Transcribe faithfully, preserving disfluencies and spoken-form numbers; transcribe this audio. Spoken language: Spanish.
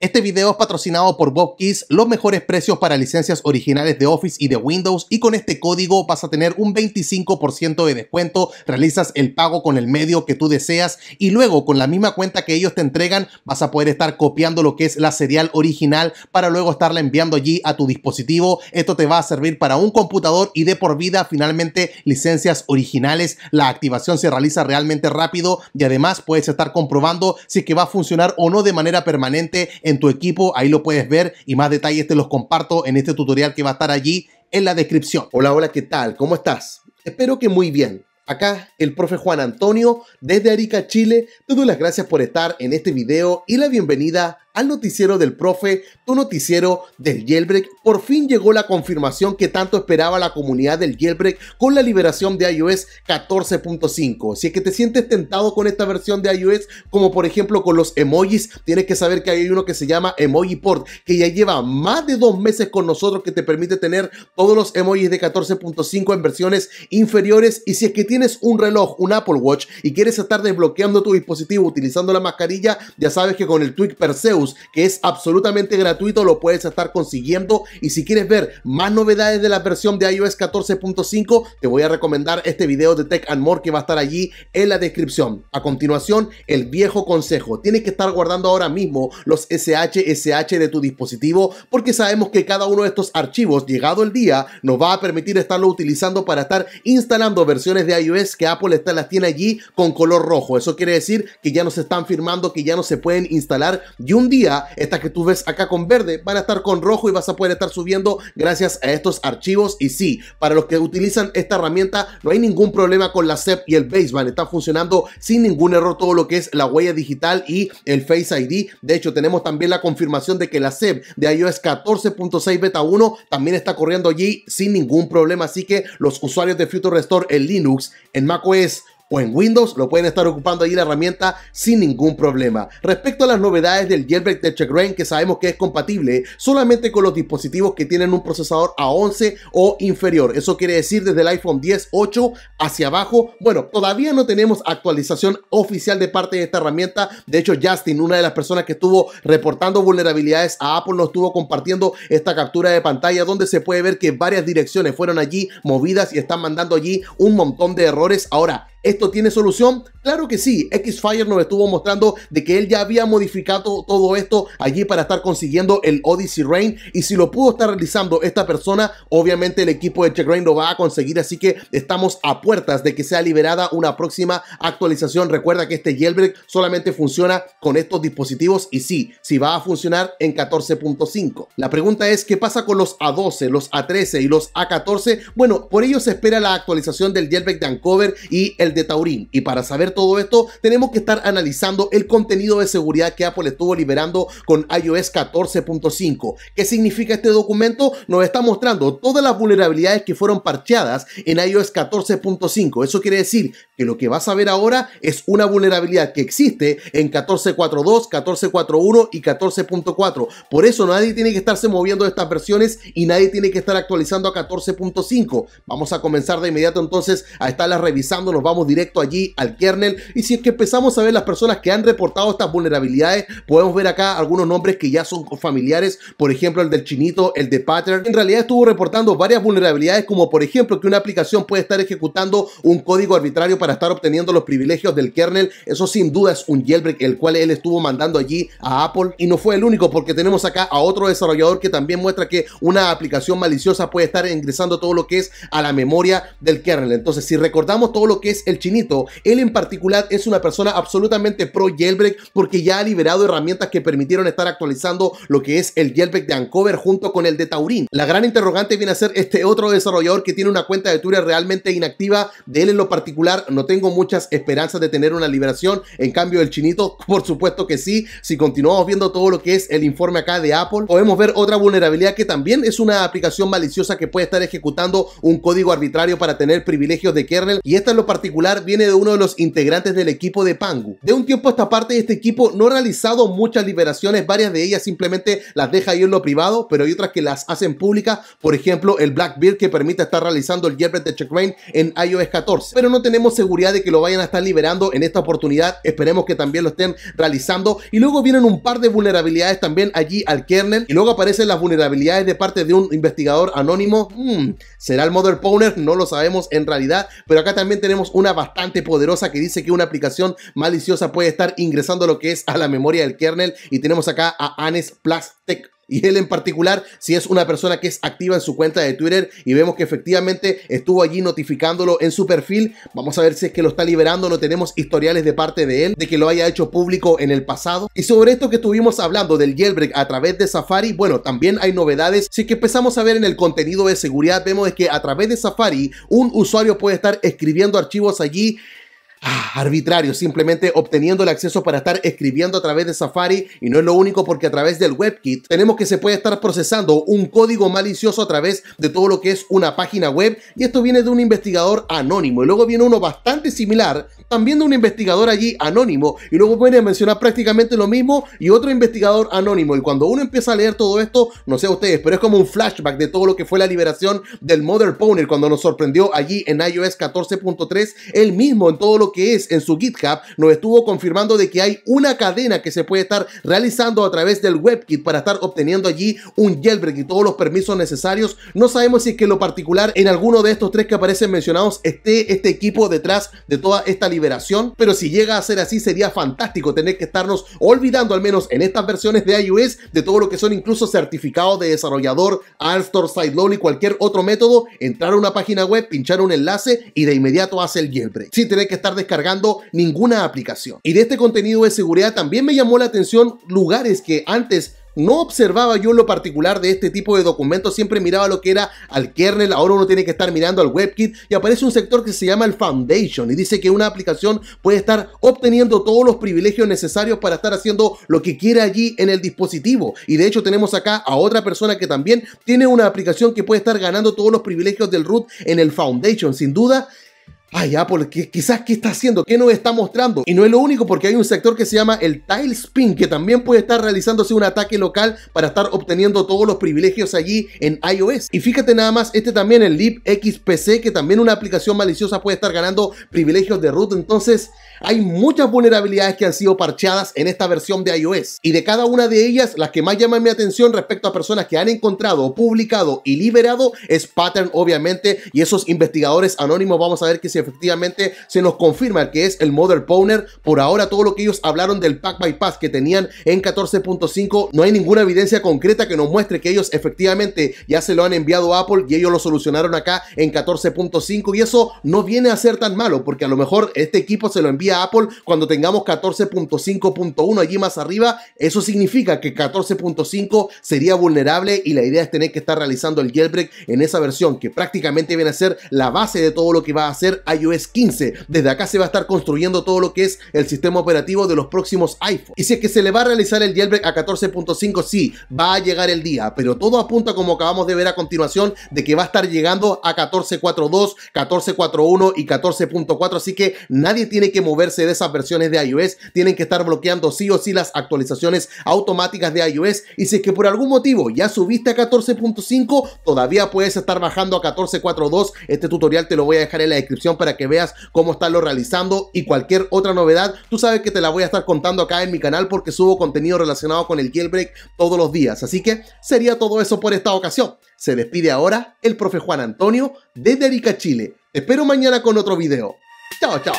Este video es patrocinado por Bob Kiss, los mejores precios para licencias originales de Office y de Windows, y con este código vas a tener un veinticinco por ciento de descuento, realizas el pago con el medio que tú deseas y luego con la misma cuenta que ellos te entregan vas a poder estar copiando lo que es la serial original para luego estarla enviando allí a tu dispositivo. Esto te va a servir para un computador y de por vida finalmente licencias originales. La activación se realiza realmente rápido y además puedes estar comprobando si es que va a funcionar o no de manera permanente en tu equipo. Ahí lo puedes ver y más detalles te los comparto en este tutorial que va a estar allí en la descripción. Hola, hola, ¿qué tal? ¿Cómo estás? Espero que muy bien. Acá el profe Juan Antonio desde Arica, Chile. Te doy las gracias por estar en este video y la bienvenida al noticiero del profe, tu noticiero del jailbreak. Por fin llegó la confirmación que tanto esperaba la comunidad del jailbreak con la liberación de i o s catorce punto cinco. Si es que te sientes tentado con esta versión de i o s, como por ejemplo con los emojis, tienes que saber que hay uno que se llama Emoji Port, que ya lleva más de dos meses con nosotros, que te permite tener todos los emojis de catorce punto cinco en versiones inferiores. Y si es que tienes tienes un reloj, un Apple Watch, y quieres estar desbloqueando tu dispositivo utilizando la mascarilla, ya sabes que con el tweak Perseus, que es absolutamente gratuito, lo puedes estar consiguiendo. Y si quieres ver más novedades de la versión de i o s catorce punto cinco, te voy a recomendar este video de Tech and More que va a estar allí en la descripción. A continuación, el viejo consejo: tienes que estar guardando ahora mismo los ese hache ese hache de tu dispositivo, porque sabemos que cada uno de estos archivos, llegado el día, nos va a permitir estarlo utilizando para estar instalando versiones de iOS que Apple está, las tiene allí con color rojo. Eso quiere decir que ya no se están firmando, que ya no se pueden instalar, y un día estas que tú ves acá con verde van a estar con rojo y vas a poder estar subiendo gracias a estos archivos. Y sí, para los que utilizan esta herramienta no hay ningún problema con la C E P y el baseband, están funcionando sin ningún error todo lo que es la huella digital y el Face I D. De hecho, tenemos también la confirmación de que la C E P de i o s catorce punto seis beta uno también está corriendo allí sin ningún problema, así que los usuarios de Future Restore en Linux, en macOS o en Windows lo pueden estar ocupando ahí la herramienta sin ningún problema. Respecto a las novedades del jailbreak de checkra uno n, que sabemos que es compatible solamente con los dispositivos que tienen un procesador a once o inferior, eso quiere decir desde el iPhone diez, ocho hacia abajo. Bueno, todavía no tenemos actualización oficial de parte de esta herramienta. De hecho, Justin, una de las personas que estuvo reportando vulnerabilidades a Apple, nos estuvo compartiendo esta captura de pantalla donde se puede ver que varias direcciones fueron allí movidas y están mandando allí un montón de errores. Ahora, ¿esto tiene solución? Claro que sí. Xfire nos estuvo mostrando de que él ya había modificado todo esto allí para estar consiguiendo el Odyssey Rain, y si lo pudo estar realizando esta persona, obviamente el equipo de checkra uno n lo va a conseguir, así que estamos a puertas de que sea liberada una próxima actualización. Recuerda que este jailbreak solamente funciona con estos dispositivos, y sí, sí va a funcionar en catorce punto cinco. La pregunta es, ¿qué pasa con los a doce, los a trece y los a catorce? Bueno, por ello se espera la actualización del jailbreak de unc over y el de Taurine, y para saber todo esto tenemos que estar analizando el contenido de seguridad que Apple estuvo liberando con i o s catorce punto cinco. ¿Qué significa este documento? Nos está mostrando todas las vulnerabilidades que fueron parcheadas en i o s catorce punto cinco. Eso quiere decir que lo que vas a ver ahora es una vulnerabilidad que existe en catorce punto cuatro punto dos, catorce punto cuatro punto uno y catorce punto cuatro. Por eso nadie tiene que estarse moviendo de estas versiones y nadie tiene que estar actualizando a catorce punto cinco. Vamos a comenzar de inmediato entonces a estarlas revisando. Nos vamos directo allí al kernel, y si es que empezamos a ver las personas que han reportado estas vulnerabilidades, podemos ver acá algunos nombres que ya son familiares. Por ejemplo, el del Chinito, el de Pattern, en realidad estuvo reportando varias vulnerabilidades, como por ejemplo que una aplicación puede estar ejecutando un código arbitrario para estar obteniendo los privilegios del kernel. Eso sin duda es un jailbreak el cual él estuvo mandando allí a Apple, y no fue el único, porque tenemos acá a otro desarrollador que también muestra que una aplicación maliciosa puede estar ingresando todo lo que es a la memoria del kernel. Entonces, si recordamos todo lo que es el Chinito, él en particular es una persona absolutamente pro jailbreak, porque ya ha liberado herramientas que permitieron estar actualizando lo que es el jailbreak de unc over junto con el de Taurine. La gran interrogante viene a ser este otro desarrollador que tiene una cuenta de Twitter realmente inactiva. De él en lo particular no tengo muchas esperanzas de tener una liberación. En cambio, el Chinito, por supuesto que sí. Si continuamos viendo todo lo que es el informe acá de Apple, podemos ver otra vulnerabilidad que también es una aplicación maliciosa que puede estar ejecutando un código arbitrario para tener privilegios de kernel, y esta en lo particular particular viene de uno de los integrantes del equipo de Pangu. De un tiempo a esta parte este equipo no ha realizado muchas liberaciones, varias de ellas simplemente las deja ahí en lo privado, pero hay otras que las hacen públicas, por ejemplo el Blackbird que permite estar realizando el jailbreak de checkra uno n en i o s catorce, pero no tenemos seguridad de que lo vayan a estar liberando en esta oportunidad, esperemos que también lo estén realizando. Y luego vienen un par de vulnerabilidades también allí al kernel y luego aparecen las vulnerabilidades de parte de un investigador anónimo. hmm, ¿será el MotherPwner? No lo sabemos en realidad, pero acá también tenemos una bastante poderosa que dice que una aplicación maliciosa puede estar ingresando lo que es a la memoria del kernel, y tenemos acá a Anes Plastec. Y él en particular, si es una persona que es activa en su cuenta de Twitter, y vemos que efectivamente estuvo allí notificándolo en su perfil. Vamos a ver si es que lo está liberando, no tenemos historiales de parte de él, de que lo haya hecho público en el pasado. Y sobre esto que estuvimos hablando del jailbreak a través de Safari, bueno, también hay novedades. Si es que empezamos a ver en el contenido de seguridad, vemos que a través de Safari un usuario puede estar escribiendo archivos allí Ah, arbitrario, simplemente obteniendo el acceso para estar escribiendo a través de Safari. Y no es lo único, porque a través del WebKit tenemos que se puede estar procesando un código malicioso a través de todo lo que es una página web, y esto viene de un investigador anónimo. Y luego viene uno bastante similar, también de un investigador allí anónimo, y luego pueden mencionar prácticamente lo mismo y otro investigador anónimo. Y cuando uno empieza a leer todo esto, no sé a ustedes, pero es como un flashback de todo lo que fue la liberación del MotherPwner cuando nos sorprendió allí en i o s catorce punto tres. Él mismo en todo lo que es en su GitHub nos estuvo confirmando de que hay una cadena que se puede estar realizando a través del WebKit para estar obteniendo allí un jailbreak y todos los permisos necesarios. No sabemos si es que en lo particular en alguno de estos tres que aparecen mencionados esté este equipo detrás de toda esta liberación, pero si llega a ser así sería fantástico tener que estarnos olvidando, al menos en estas versiones de i o s, de todo lo que son incluso certificados de desarrollador, AltStore, sideloadly, cualquier otro método, entrar a una página web, pinchar un enlace y de inmediato hace el jailbreak, sin tener que estar descargando ninguna aplicación. Y de este contenido de seguridad también me llamó la atención lugares que antes no observaba yo en lo particular de este tipo de documentos. Siempre miraba lo que era al kernel, ahora uno tiene que estar mirando al WebKit, y aparece un sector que se llama el Foundation y dice que una aplicación puede estar obteniendo todos los privilegios necesarios para estar haciendo lo que quiera allí en el dispositivo. Y de hecho tenemos acá a otra persona que también tiene una aplicación que puede estar ganando todos los privilegios del root en el Foundation. Sin duda, ay, Apple, que, quizás ¿qué está haciendo? ¿Qué nos está mostrando? Y no es lo único, porque hay un sector que se llama el Tilespin, que también puede estar realizándose un ataque local para estar obteniendo todos los privilegios allí en i o s. Y fíjate nada más, este también, el Lib X P C, que también una aplicación maliciosa puede estar ganando privilegios de root. Entonces, hay muchas vulnerabilidades que han sido parcheadas en esta versión de i o s. Y de cada una de ellas, las que más llaman mi atención respecto a personas que han encontrado, publicado y liberado, es Pattern, obviamente, y esos investigadores anónimos. Vamos a ver que se efectivamente se nos confirma que es el MotherPwner. Por ahora, todo lo que ellos hablaron del Pack by Pass que tenían en catorce punto cinco, no hay ninguna evidencia concreta que nos muestre que ellos efectivamente ya se lo han enviado a Apple y ellos lo solucionaron acá en catorce punto cinco, y eso no viene a ser tan malo, porque a lo mejor este equipo se lo envía a Apple cuando tengamos catorce punto cinco punto uno allí más arriba. Eso significa que catorce punto cinco sería vulnerable, y la idea es tener que estar realizando el jailbreak en esa versión que prácticamente viene a ser la base de todo lo que va a ser i o s quince. Desde acá se va a estar construyendo todo lo que es el sistema operativo de los próximos iPhone. Y si es que se le va a realizar el jailbreak a catorce punto cinco, sí, va a llegar el día, pero todo apunta, como acabamos de ver a continuación, de que va a estar llegando a catorce punto cuatro punto dos, catorce punto cuatro punto uno y catorce punto cuatro, así que nadie tiene que moverse de esas versiones de i o s, tienen que estar bloqueando sí o sí las actualizaciones automáticas de i o s. Y si es que por algún motivo ya subiste a catorce punto cinco, todavía puedes estar bajando a catorce punto cuatro punto dos. Este tutorial te lo voy a dejar en la descripción para que veas cómo estarlo realizando, y cualquier otra novedad, tú sabes que te la voy a estar contando acá en mi canal, porque subo contenido relacionado con el jailbreak todos los días. Así que sería todo eso por esta ocasión. Se despide ahora el profe Juan Antonio desde Arica, Chile. Te espero mañana con otro video. Chao, chao.